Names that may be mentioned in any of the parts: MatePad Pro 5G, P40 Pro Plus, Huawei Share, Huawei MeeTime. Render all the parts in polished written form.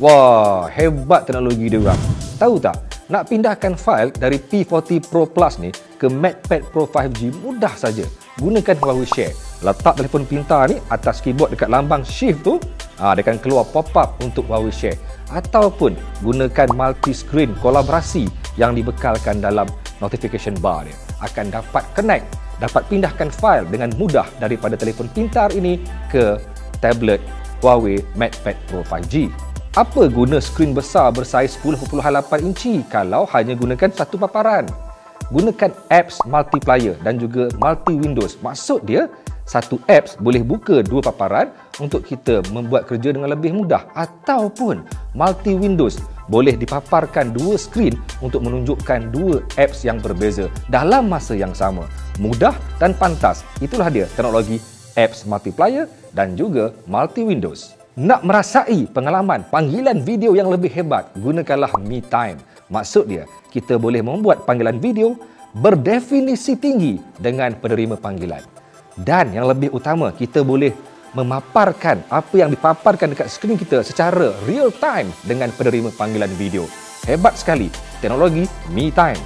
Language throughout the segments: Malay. Wah, hebat teknologi diorang. Tahu tak, nak pindahkan fail dari P40 Pro Plus ni ke MatePad Pro 5G mudah saja. Gunakan Huawei Share. Letak telefon pintar ni atas keyboard dekat lambang shift tu, dia akan keluar pop-up untuk Huawei Share. Ataupun gunakan multi-screen kolaborasi yang dibekalkan dalam notification bar dia. Akan dapat connect, dapat pindahkan fail dengan mudah daripada telefon pintar ini ke tablet Huawei MatePad Pro 5G. Apa guna skrin besar bersaiz 10.8 inci kalau hanya gunakan satu paparan? Gunakan apps multiplier dan juga multi windows. Maksud dia, satu apps boleh buka dua paparan untuk kita membuat kerja dengan lebih mudah. Ataupun multi windows, boleh dipaparkan dua skrin untuk menunjukkan dua apps yang berbeza dalam masa yang sama. Mudah dan pantas. Itulah dia teknologi apps multiplier dan juga multi windows. Nak merasai pengalaman panggilan video yang lebih hebat? Gunakanlah MeeTime. Maksud dia, kita boleh membuat panggilan video berdefinisi tinggi dengan penerima panggilan. Dan yang lebih utama, kita boleh memaparkan apa yang dipaparkan dekat skrin kita secara real time dengan penerima panggilan video. Hebat sekali teknologi MeeTime.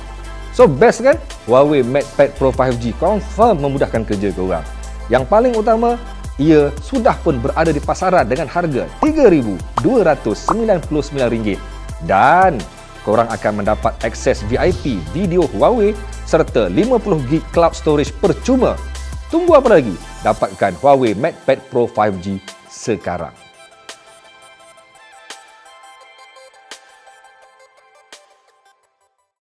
So best kan? Huawei MatePad Pro 5G confirm memudahkan kerja korang. Yang paling utama, ia sudah pun berada di pasaran dengan harga RM3,299 dan korang akan mendapat akses VIP video Huawei serta 50GB cloud storage percuma. Tunggu apa lagi? Dapatkan Huawei MatePad Pro 5G sekarang.